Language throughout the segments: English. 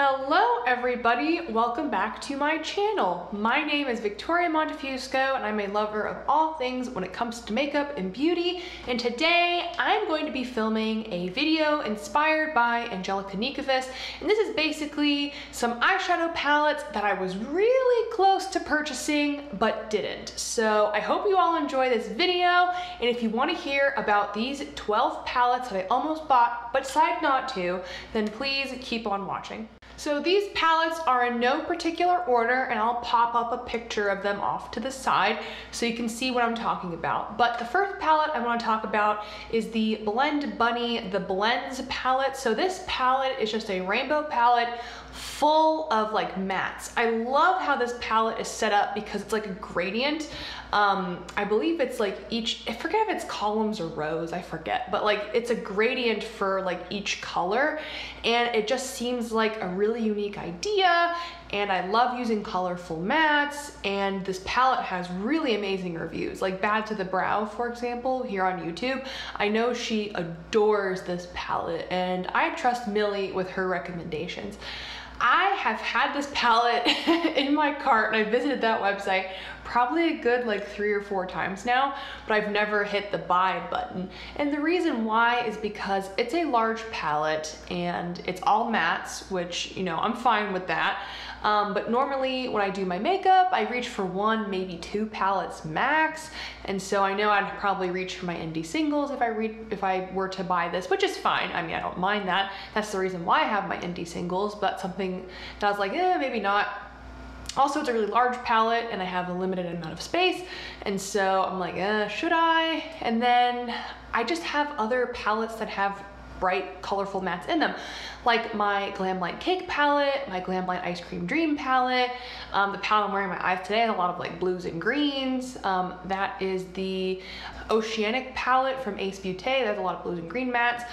Hello everybody, welcome back to my channel. My name is Victoria Montefusco and I'm a lover of all things when it comes to makeup and beauty, and today I'm going to be filming a video inspired by Angelica Nyqvist, and this is basically some eyeshadow palettes that I was really close to purchasing but didn't. So I hope you all enjoy this video, and if you want to hear about these 12 palettes that I almost bought but decided not to, then please keep on watching. So these palettes are in no particular order, and I'll pop up a picture of them off to the side so you can see what I'm talking about. But the first palette I want to talk about is the Blend Bunny, the Blends palette. So this palette is just a rainbow palette full of like mattes. I love how this palette is set up because it's like a gradient. I believe it's like each, I forget if it's columns or rows, I forget, but like it's a gradient for like each color, and it just seems like a really unique idea, and I love using colorful mattes, and this palette has really amazing reviews, like Bad to the Brow, for example, here on YouTube. I know she adores this palette, and I trust Millie with her recommendations. I have had this palette in my cart, and I visited that website probably a good like 3 or 4 times now, but I've never hit the buy button. And the reason why is because it's a large palette and it's all mattes, which, you know, I'm fine with that. But normally when I do my makeup, I reach for 1, maybe 2 palettes max. And so I know I'd probably reach for my indie singles if I were to buy this, which is fine. I mean, I don't mind that. That's the reason why I have my indie singles, but something that I was like, eh, maybe not. Also, it's a really large palette and I have a limited amount of space, and so I'm like, should I? And then I just have other palettes that have bright, colorful mattes in them, like my Glamlite Cake palette, my Glamlite Ice Cream Dream palette, the palette I'm wearing my eyes today has a lot of like blues and greens. That is the Oceanic palette from Ace Beauté. There's a lot of blues and green mattes.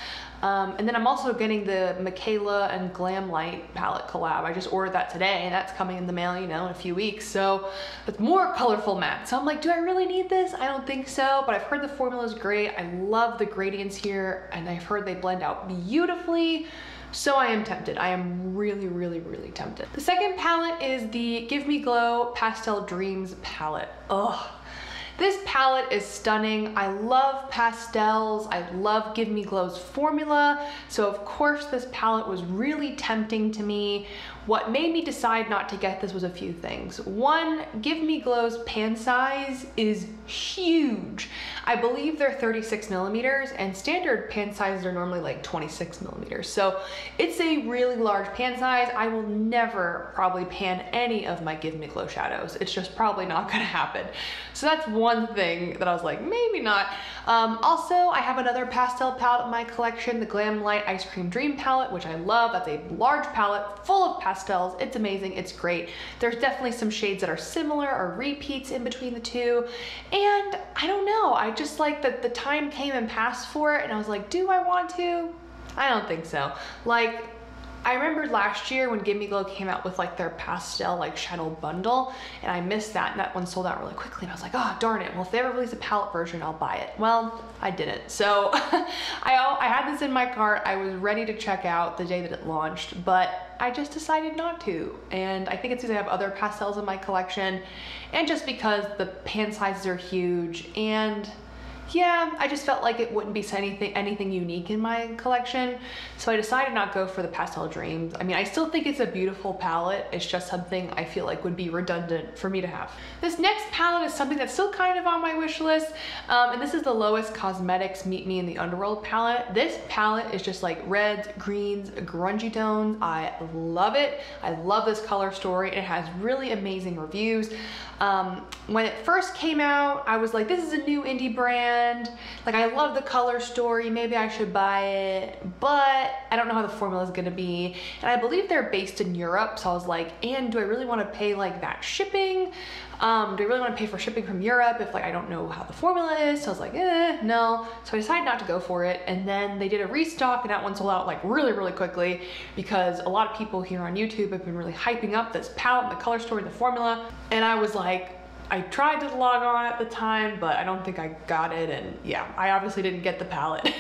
And then I'm also getting the Mikayla and Glamlite palette collab. I just ordered that today, and that's coming in the mail, you know, in a few weeks. So it's more colorful matte. So I'm like, do I really need this? I don't think so, but I've heard the formula is great. I love the gradients here, and I've heard they blend out beautifully. So I am tempted. I am really, really, really tempted. The second palette is the Give Me Glow Pastel Dreams palette. Ugh. This palette is stunning. I love pastels. I love Give Me Glow's formula. So of course this palette was really tempting to me. What made me decide not to get this was a few things. One, Give Me Glow's pan size is huge. I believe they're 36 mm, and standard pan sizes are normally like 26 mm. So it's a really large pan size. I will never probably pan any of my Give Me Glow shadows. It's just probably not gonna happen. So that's one thing that I was like, maybe not. Also, I have another pastel palette in my collection, the Glamlite Ice Cream Dream palette, which I love. That's a large palette full of pastels. It's amazing, it's great. There's definitely some shades that are similar or repeats in between the two. And I don't know, I just like that the time came and passed for it, and I was like, do I want to? I don't think so. Like, I remember last year when Give Me Glow came out with like their pastel like shadow bundle, and I missed that, and that one sold out really quickly, and I was like, oh darn it, well if they ever release a palette version, I'll buy it. Well, I didn't. So I had this in my cart, I was ready to check out the day that it launched, but I just decided not to. And I think it's because I have other pastels in my collection, and just because the pan sizes are huge, and yeah, I just felt like it wouldn't be anything unique in my collection, so I decided not go for the Pastel Dreams. I mean, I still think it's a beautiful palette, it's just something I feel like would be redundant for me to have. This next palette is something that's still kind of on my wish list, and this is the Lois Cosmetics Meet Me in the Underworld palette. This palette is just like reds, greens, grungy tones. I love it. I love this color story. It has really amazing reviews. When it first came out, I was like, this is a new indie brand. Like, I love the color story, maybe I should buy it, but I don't know how the formula is gonna be, and I believe they're based in Europe, so I was like, and do I really want to pay like that shipping? Do I really want to pay for shipping from Europe if like I don't know how the formula is? So I was like, no. So I decided not to go for it, and then they did a restock, and that one sold out like really, really quickly, because a lot of people here on YouTube have been really hyping up this palette, the color story, the formula, and I was like, I tried to log on at the time, but I don't think I got it, and yeah, I obviously didn't get the palette.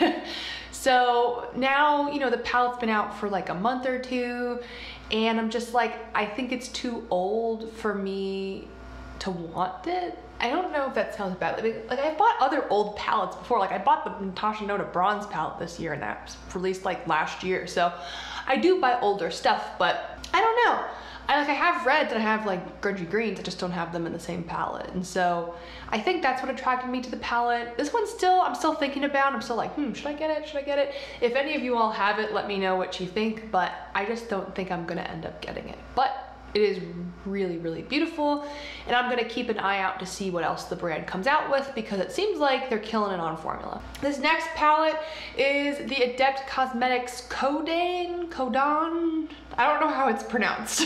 So now, you know, the palette's been out for like a month or 2, And I'm just like, I think it's too old for me to want it. I don't know if that sounds bad. Like I bought other old palettes before. Like I bought the Natasha Denona bronze palette this year, and that was released like last year. So I do buy older stuff, but I don't know. I have reds and I have like grungy greens. I just don't have them in the same palette. And so I think that's what attracted me to the palette. This one's still, I'm still thinking about. I'm still like, should I get it? Should I get it? If any of you all have it, let me know what you think, but I just don't think I'm gonna end up getting it. But it is really, really beautiful. And I'm gonna keep an eye out to see what else the brand comes out with, because it seems like they're killing it on formula. This next palette is the Adept Cosmetics Kodanne? I don't know how it's pronounced,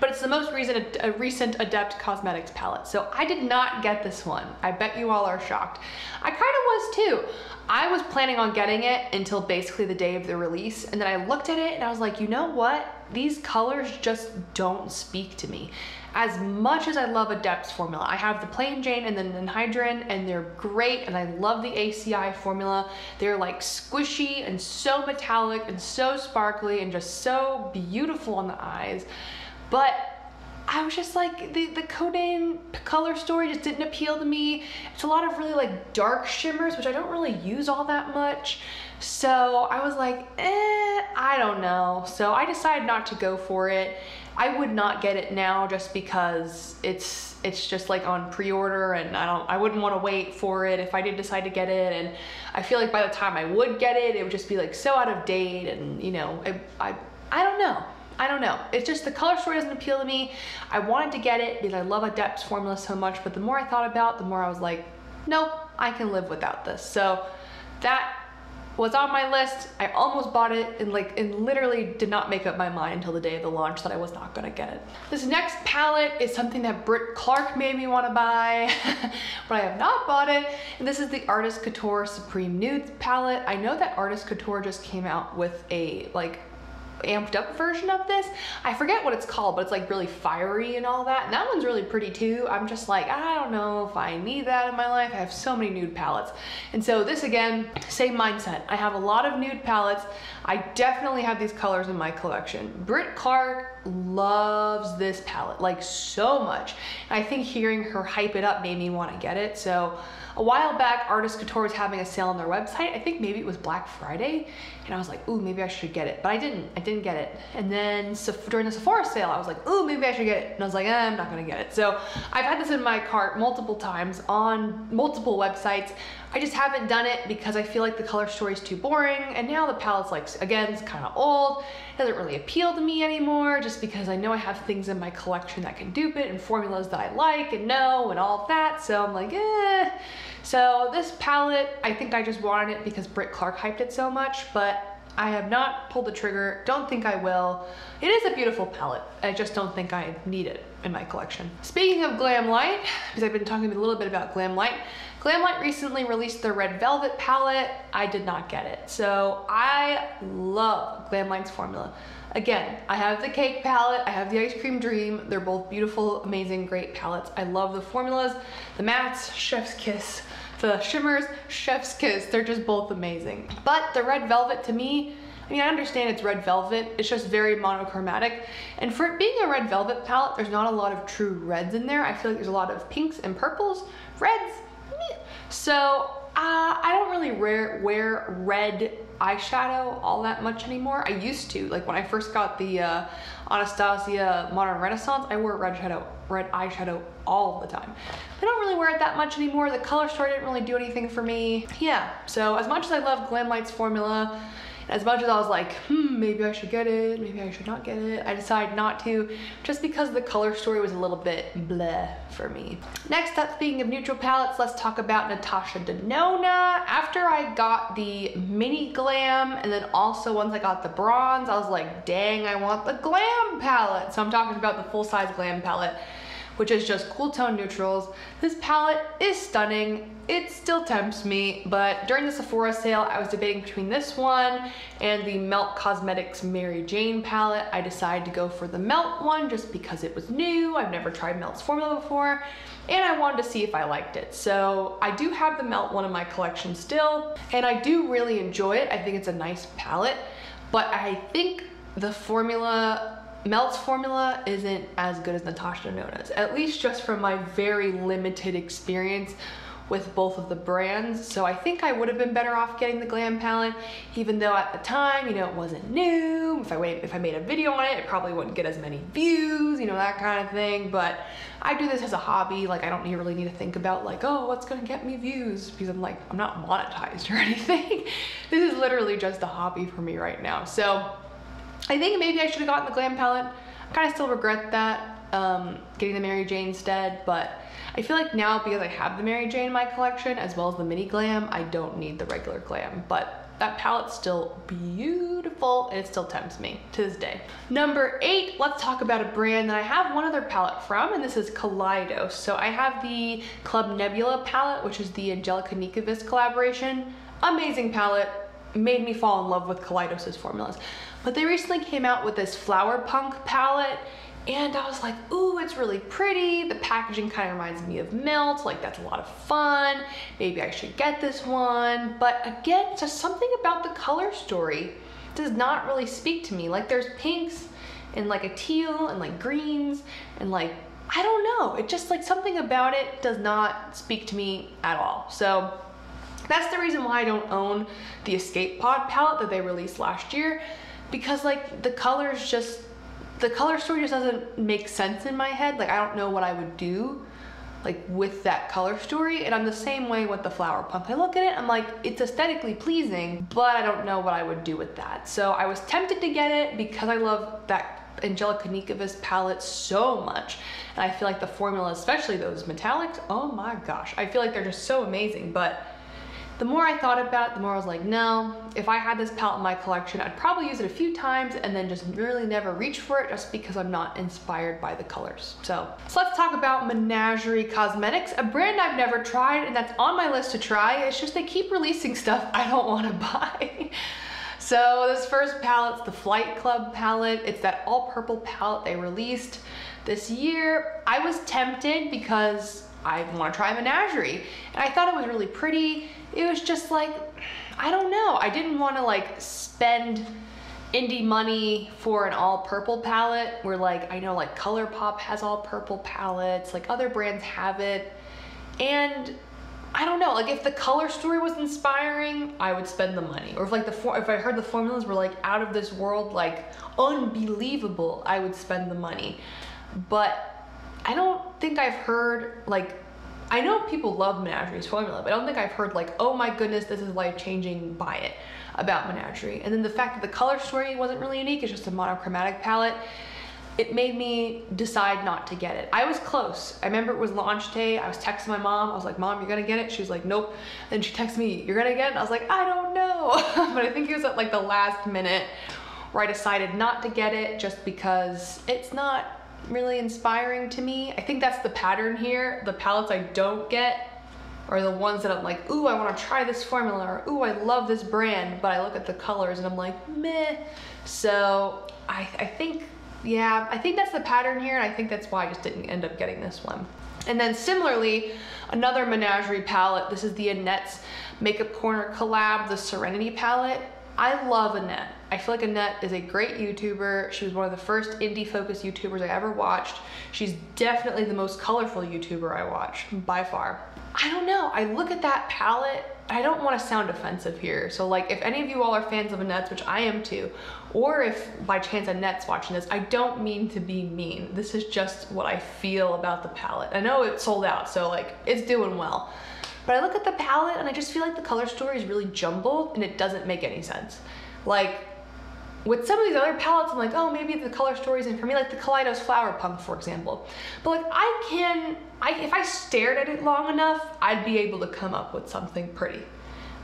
but it's the most recent Adept Cosmetics palette. So I did not get this one. I bet you all are shocked. I kind of was too. I was planning on getting it until basically the day of the release. And then I looked at it and I was like, you know what? These colors just don't speak to me. As much as I love Adept's formula, I have the Plain Jane and the Ninhydrin, and they're great, and I love the ACI formula. They're like squishy and so metallic and so sparkly and just so beautiful on the eyes. But I was just like, the Kodanne color story just didn't appeal to me. It's a lot of really like dark shimmers, which I don't really use all that much. So I was like, I don't know. So I decided not to go for it. I would not get it now just because it's just like on pre-order, and I wouldn't want to wait for it if I did decide to get it. And I feel like by the time I would get it, it would just be like so out of date, and you know, I don't know. I don't know. It's just the color story doesn't appeal to me. I wanted to get it because I love Adept's formula so much, but the more I thought about it, the more I was like, nope, I can live without this. So that was on my list. I almost bought it and literally did not make up my mind until the day of the launch that I was not gonna get it. This next palette is something that Britt Clark made me wanna buy, but I have not bought it. And this is the Artist Couture Supreme Nudes palette. I know that Artist Couture just came out with a like amped up version of this. I forget what it's called, but it's like really fiery and all that. And that one's really pretty too. I'm just like, I don't know if I need that in my life. I have so many nude palettes. And so this again, same mindset. I have a lot of nude palettes. I definitely have these colors in my collection. Britt Clark loves this palette like so much. And I think hearing her hype it up made me want to get it. So a while back, Artist Couture was having a sale on their website. I think maybe it was Black Friday. And I was like, ooh, maybe I should get it. But I didn't get it. And then during the Sephora sale, I was like, ooh, maybe I should get it. And I was like, I'm not gonna get it. So I've had this in my cart multiple times on multiple websites. I just haven't done it because I feel like the color story is too boring. And now the palette's like, again, it's kind of old. It doesn't really appeal to me anymore, just because I know I have things in my collection that can dupe it and formulas that I like and know and all of that. So I'm like, eh. So this palette, I think I just wanted it because Britt Clark hyped it so much, but I have not pulled the trigger. Don't think I will. It is a beautiful palette. I just don't think I need it in my collection. Speaking of Glamlite, because I've been talking a little bit about Glamlite, Glamlite recently released their Red Velvet palette. I did not get it. So I love Glamlite's formula. Again, I have the Cake palette, I have the Ice Cream Dream. They're both beautiful, amazing, great palettes. I love the formulas, the mattes, chef's kiss. The shimmers, chef's kiss. They're just both amazing. But the Red Velvet to me, I mean, I understand it's red velvet. It's just very monochromatic. And for it being a red velvet palette, there's not a lot of true reds in there. I feel like there's a lot of pinks and purples, reds. Meh. So I don't really wear red eyeshadow all that much anymore. I used to, like when I first got the Anastasia Modern Renaissance, I wore red eyeshadow all the time. I don't really wear it that much anymore. The color story didn't really do anything for me. Yeah, so as much as I love Glamlite's formula, as much as I was like, maybe I should get it, maybe I should not get it, I decided not to, just because the color story was a little bit bleh for me. Next up, speaking of neutral palettes, let's talk about Natasha Denona. After I got the Mini Glam, and then also once I got the Bronze, I was like, dang, I want the Glam palette. So I'm talking about the full-size Glam palette, which is just cool tone neutrals. This palette is stunning. It still tempts me, but during the Sephora sale, I was debating between this one and the Melt Cosmetics Mary Jane palette. I decided to go for the Melt one just because it was new. I've never tried Melt's formula before, and I wanted to see if I liked it. So I do have the Melt one in my collection still, and I do really enjoy it. I think it's a nice palette, but I think the formula Melt's formula isn't as good as Natasha Denona's, at least just from my very limited experience with both of the brands. So I think I would have been better off getting the Glam palette, even though at the time, you know, it wasn't new. If I made a video on it, it probably wouldn't get as many views, you know, that kind of thing. But I do this as a hobby. Like, I don't really need to think about like, oh, what's gonna get me views? Because I'm like, I'm not monetized or anything. This is literally just a hobby for me right now. So I think maybe I should have gotten the Glam palette. I kind of still regret that, getting the Mary Jane instead, but I feel like now, because I have the Mary Jane in my collection, as well as the mini Glam, I don't need the regular Glam, but that palette's still beautiful and it still tempts me to this day. Number 8, let's talk about a brand that I have one other palette from, and this is Kaleidos. So I have the Club Nebula palette, which is the Angelica Nyqvist collaboration. Amazing palette, made me fall in love with Kaleidos' formulas. But they recently came out with this Flower Punk palette, and I was like, ooh, it's really pretty. The packaging kind of reminds me of Melt, like that's a lot of fun. Maybe I should get this one. But again, just something about the color story does not really speak to me. Like, there's pinks and like a teal and like greens and like, I don't know. It just, like, something about it does not speak to me at all. So that's the reason why I don't own the Escape Pod palette that they released last year, because like the colors just, the color story just doesn't make sense in my head. Like, I don't know what I would do like with that color story. And I'm the same way with the Flower Punk. I look at it, I'm like, it's aesthetically pleasing, but I don't know what I would do with that. So I was tempted to get it because I love that Angelica Nyqvist palette so much. And I feel like the formula, especially those metallics, oh my gosh, I feel like they're just so amazing. But the more I thought about it, the more I was like, no, if I had this palette in my collection, I'd probably use it a few times and then just really never reach for it, just because I'm not inspired by the colors. So let's talk about Menagerie Cosmetics, a brand I've never tried and that's on my list to try. It's just they keep releasing stuff I don't want to buy. So this first palette's the Flight Club palette. It's that all purple palette they released this year. I was tempted because I want to try Menagerie, and I thought it was really pretty. It was just like, I don't know. I didn't want to like spend indie money for an all purple palette, where like, I know like ColourPop has all purple palettes, like other brands have it. And I don't know, like if the color story was inspiring, I would spend the money. Or if like if I heard the formulas were like out of this world, like unbelievable, I would spend the money. But I don't think I've heard, like, I know people love Menagerie's formula, but I don't think I've heard like, oh my goodness, this is life-changing, buy it, about Menagerie. And then the fact that the color story wasn't really unique, it's just a monochromatic palette, it made me decide not to get it. I was close. I remember it was launch day. I was texting my mom. I was like, Mom, you're gonna get it? She was like, nope. And she texted me, you're gonna get it? I was like, I don't know. But I think it was at like the last minute where I decided not to get it, just because it's not really inspiring to me. I think that's the pattern here. The palettes I don't get are the ones that I'm like, ooh, I want to try this formula, or ooh, I love this brand, but I look at the colors and I'm like, meh. So I think, yeah, I think that's the pattern here, and I think that's why I just didn't end up getting this one. And then similarly, another Menagerie palette, this is the Annette's Makeup Corner collab, the Serenity palette. I love Annette. I feel like Annette is a great YouTuber. She was one of the first indie-focused YouTubers I ever watched. She's definitely the most colorful YouTuber I watch, by far. I don't know, I look at that palette, I don't want to sound offensive here, so like if any of you all are fans of Annette's, which I am too, or if by chance Annette's watching this, I don't mean to be mean. This is just what I feel about the palette. I know it's sold out, so like it's doing well. But I look at the palette and I just feel like the color story is really jumbled and it doesn't make any sense. Like, with some of these other palettes, I'm like, oh, maybe the color story isn't for me, like the Kaleidos Flower Punk, for example. But like, if I stared at it long enough, I'd be able to come up with something pretty.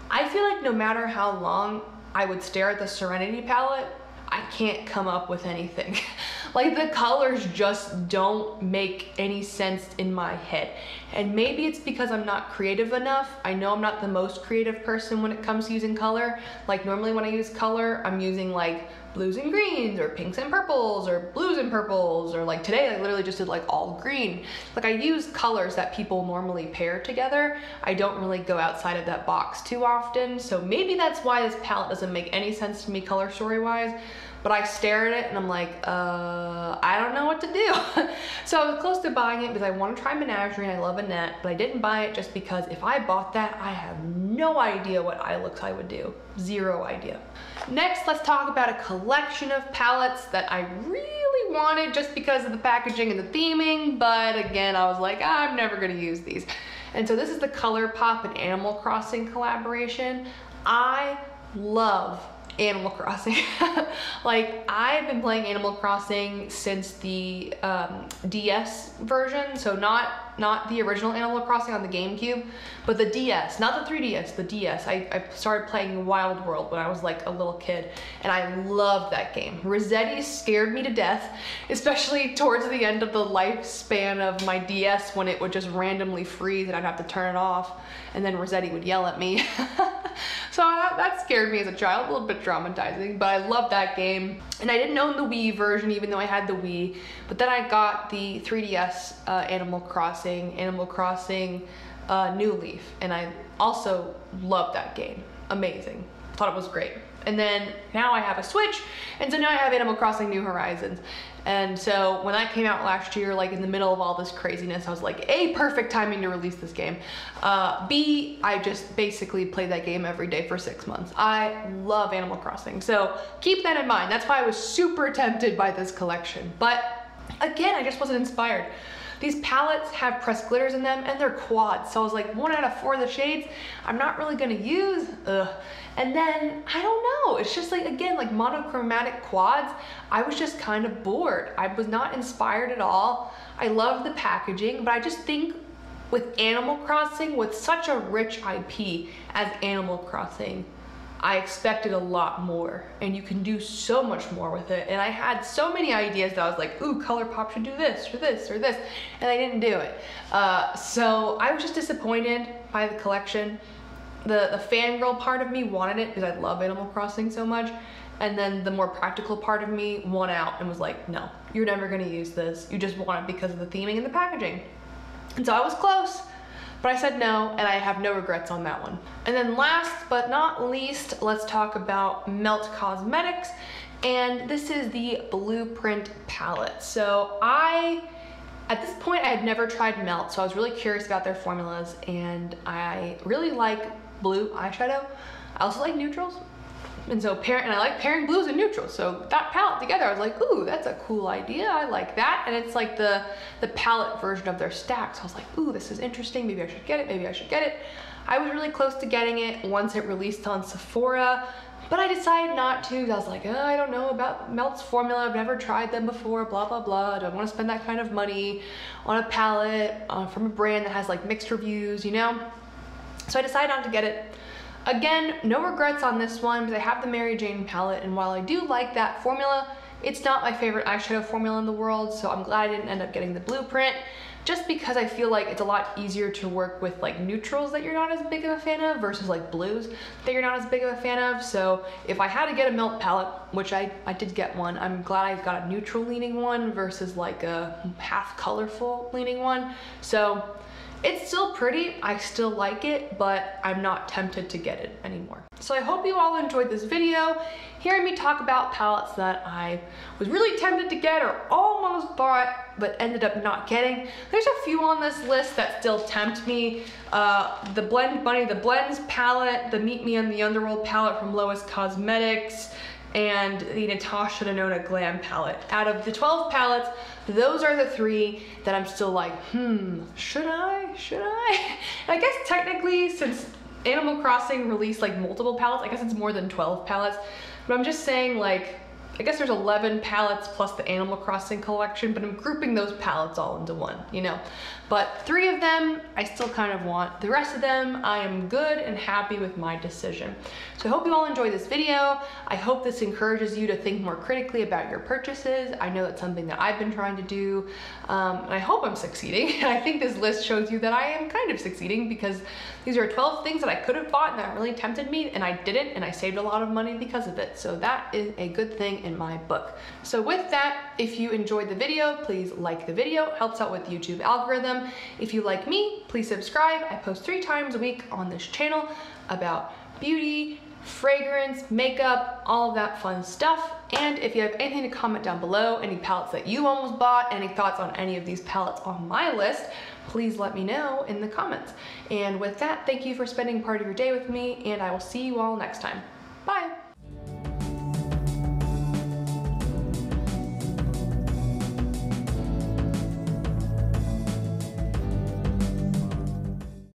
I feel like no matter how long I would stare at the Serenity palette, I can't come up with anything. Like, the colors just don't make any sense in my head. And maybe it's because I'm not creative enough. I know I'm not the most creative person when it comes to using color. Like, normally when I use color, I'm using like blues and greens or pinks and purples or blues and purples, or like today I literally just did like all green. Like I use colors that people normally pair together. I don't really go outside of that box too often, so maybe that's why this palette doesn't make any sense to me color story wise. But I stare at it and I'm like, I don't know what to do. So I was close to buying it because I want to try Menagerie and I love Annette, but I didn't buy it just because if I bought that, I have no idea what eye looks I would do. Zero idea. Next, let's talk about a collection of palettes that I really wanted just because of the packaging and the theming, but again, I was like, I'm never gonna use these. And so this is the ColourPop and Animal Crossing collaboration. I love Animal Crossing. Like, I've been playing Animal Crossing since the DS version, so not the original Animal Crossing on the GameCube, but the DS, not the 3DS, the DS. I started playing Wild World when I was like a little kid, and I loved that game. Rossetti scared me to death, especially towards the end of the lifespan of my DS when it would just randomly freeze and I'd have to turn it off, and then Rossetti would yell at me. So that scared me as a child, a little bit traumatizing, but I loved that game. And I didn't own the Wii version, even though I had the Wii, but then I got the 3DS Animal Crossing New Leaf, and I also loved that game. Amazing. Thought it was great. And then now I have a Switch, and so now I have Animal Crossing New Horizons. And so when that came out last year, like in the middle of all this craziness, I was like, A, perfect timing to release this game. B, I just basically played that game every day for 6 months. I love Animal Crossing, so keep that in mind. That's why I was super tempted by this collection. But again, I just wasn't inspired. These palettes have pressed glitters in them and they're quads. So I was like, 1 out of 4 of the shades, I'm not really gonna use, ugh. And then, I don't know, it's just like, again, like monochromatic quads, I was just kind of bored. I was not inspired at all. I love the packaging, but I just think with Animal Crossing, with such a rich IP as Animal Crossing, I expected a lot more, and you can do so much more with it. And I had so many ideas that I was like, ooh, ColourPop should do this or this or this, and they didn't do it. So I was just disappointed by the collection. The fangirl part of me wanted it because I love Animal Crossing so much, and then the more practical part of me won out and was like, no, you're never gonna use this. You just want it because of the theming and the packaging. And so I was close, but I said no, and I have no regrets on that one. And then last but not least, let's talk about Melt Cosmetics, and this is the Blueprint palette. So at this point, I had never tried Melt, so I was really curious about their formulas, and I really like blue eyeshadow. I also like neutrals, and so I like pairing blues and neutrals, so that palette together, I was like, ooh, that's a cool idea, I like that. And it's like the palette version of their stacks. I was like, ooh, this is interesting, maybe I should get it, maybe I should get it. I was really close to getting it once it released on Sephora, but I decided not to. I was like, oh, I don't know about Melt's formula, I've never tried them before, blah blah blah, I don't want to spend that kind of money on a palette from a brand that has like mixed reviews, you know. So I decided not to get it. Again, no regrets on this one because I have the Mary Jane palette, and while I do like that formula, it's not my favorite eyeshadow formula in the world, so I'm glad I didn't end up getting the Blueprint, just because I feel like it's a lot easier to work with like neutrals that you're not as big of a fan of versus like blues that you're not as big of a fan of. So if I had to get a Melt palette, which I did get one, I'm glad I got a neutral leaning one versus like a half colorful leaning one. So it's still pretty, I still like it, but I'm not tempted to get it anymore. So I hope you all enjoyed this video, hearing me talk about palettes that I was really tempted to get or almost bought but ended up not getting. There's a few on this list that still tempt me. The Blend Bunny, the Blends palette, the Meet Me in the Underworld palette from Lois Cosmetics, and the Natasha Denona Glam palette. Out of the 12 palettes, those are the 3 that I'm still like, should I? Should I? And I guess technically, since Animal Crossing released like multiple palettes, I guess it's more than 12 palettes, but I'm just saying, like, I guess there's 11 palettes plus the Animal Crossing collection, but I'm grouping those palettes all into one, you know? But 3 of them I still kind of want. The rest of them, I am good and happy with my decision. So I hope you all enjoyed this video. I hope this encourages you to think more critically about your purchases. I know that's something that I've been trying to do, and I hope I'm succeeding. And I think this list shows you that I am kind of succeeding, because these are 12 things that I could have bought and that really tempted me, and I didn't, and I saved a lot of money because of it. So that is a good thing. everything in my book. So with that, if you enjoyed the video, please like the video. It helps out with the YouTube algorithm. If you like me, please subscribe. I post 3 times a week on this channel about beauty, fragrance, makeup, all of that fun stuff. And if you have anything to comment down below, any palettes that you almost bought, any thoughts on any of these palettes on my list, please let me know in the comments. And with that, thank you for spending part of your day with me, and I will see you all next time. Bye.